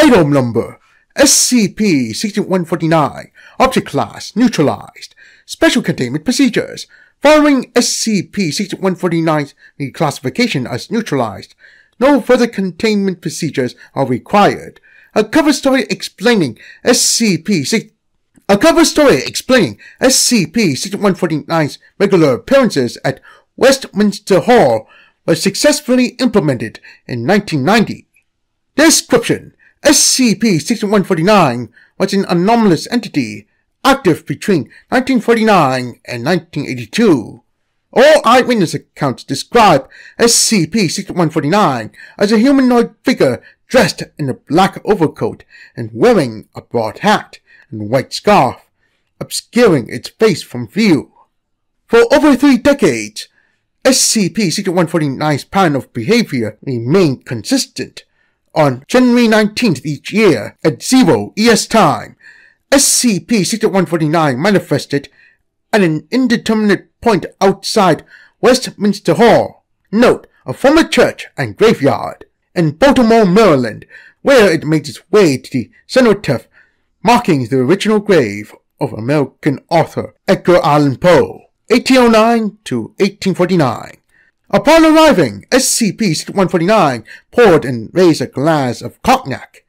Item Number SCP-6149. Object Class Neutralized. Special Containment Procedures. Following SCP-6149's classification as neutralized, no further containment procedures are required. A cover story explaining SCP-6149's regular appearances at Westminster Hall was successfully implemented in 1990. Description: SCP-6149 was an anomalous entity active between 1949 and 1982. All eyewitness accounts describe SCP-6149 as a humanoid figure dressed in a black overcoat and wearing a broad hat and white scarf, obscuring its face from view. For over 3 decades, SCP-6149's pattern of behavior remained consistent. On January 19th each year, at 0 ES time, SCP-6149 manifested at an indeterminate point outside Westminster Hall, note a former church and graveyard, in Baltimore, Maryland, where it made its way to the cenotaph marking the original grave of American author Edgar Allan Poe, 1809 to 1849. Upon arriving, SCP-6149 poured and raised a glass of cognac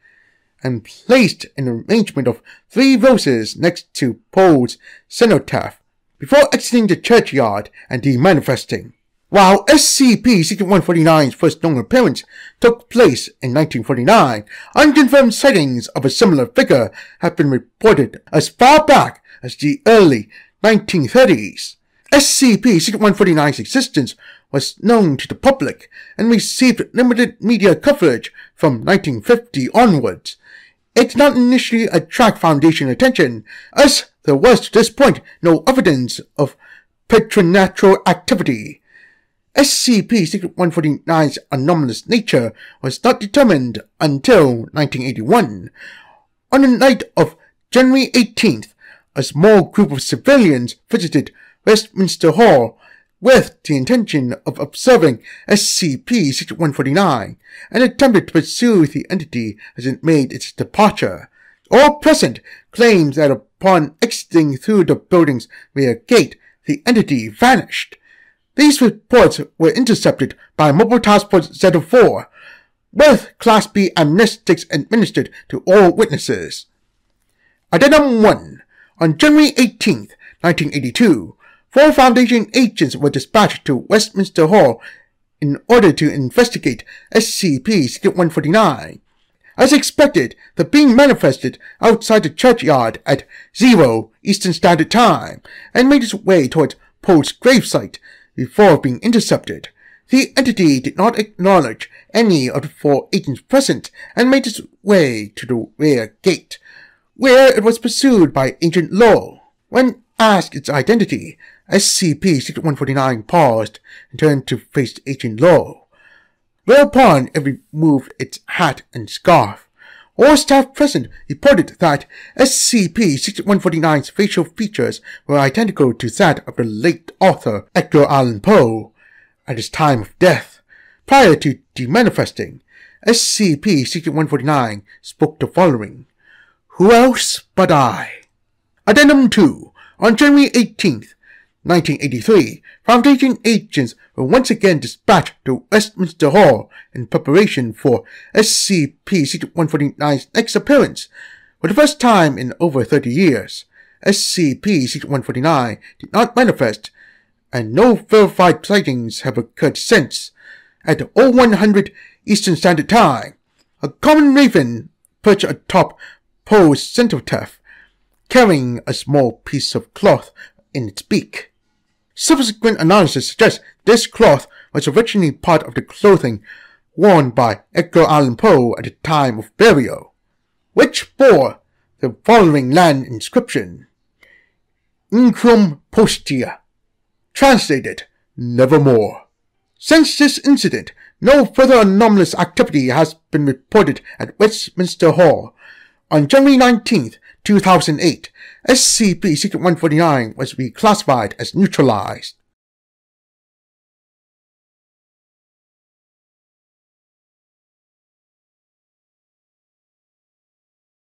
and placed an arrangement of 3 roses next to Poe's cenotaph before exiting the churchyard and demanifesting. While SCP-6149's first known appearance took place in 1949, unconfirmed sightings of a similar figure have been reported as far back as the early 1930s. SCP-6149's existence was known to the public and received limited media coverage from 1950 onwards. It did not initially attract Foundation attention, as there was to this point no evidence of preternatural activity. SCP-6149's anomalous nature was not determined until 1981. On the night of January 18th, a small group of civilians visited Westminster Hall with the intention of observing SCP-6149 and attempted to pursue the entity as it made its departure. All present claimed that upon exiting through the building's rear gate, the entity vanished. These reports were intercepted by Mobile Task Force Z04, with Class B amnestics administered to all witnesses. Addendum 1. On January 18th, 1982, 4 Foundation agents were dispatched to Westminster Hall in order to investigate SCP-6149. As expected, the being manifested outside the churchyard at 0 Eastern Standard Time and made its way towards Poe's gravesite before being intercepted. The entity did not acknowledge any of the 4 agents present and made its way to the rear gate, where it was pursued by Agent Lowell. When asked its identity, SCP-6149 paused and turned to face Agent Lowell, whereupon it removed its hat and scarf. All staff present reported that SCP-6149's facial features were identical to that of the late author Edgar Allan Poe at his time of death. Prior to demanifesting, SCP-6149 spoke the following: "Who else but I?" Addendum 2. On January 18th, 1983, Foundation agents were once again dispatched to Westminster Hall in preparation for SCP-6149's next appearance. For the first time in over 30 years, SCP-6149 did not manifest, and no verified sightings have occurred since. At 0100 Eastern Standard Time, a common raven perched atop Poe's cenotaph, carrying a small piece of cloth in its beak. Subsequent analysis suggests this cloth was originally part of the clothing worn by Edgar Allan Poe at the time of burial, which bore the following Latin inscription: "Incrum postea," translated, "nevermore." Since this incident, no further anomalous activity has been reported at Westminster Hall. On January 19th, 2008, SCP-6149 was reclassified as neutralized.